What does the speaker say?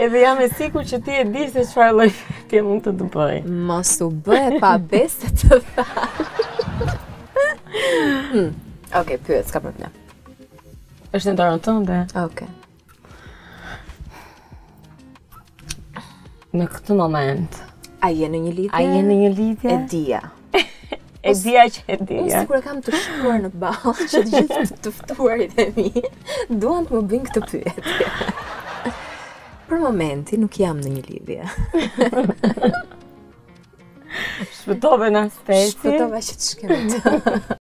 Edhe jam e sigur që ti e di se çfarë lloj ti mund të bëj. Mos u bë pa besë të thash. Okej, pyet, s'ka problem. Është në dorën tënde. Okej. Në këtë moment, a je në një lidhje? A je në një lidhje? E dia. E dia që e dia. Unë sigur e kam të shkuar në ballë, që të gjithë të ftuarit e mi duan të më bëjnë këtë pyetje. Për momentin nuk jam në një lidhje. Shpëtove në aspeti. Shpëtove që të shkemë të.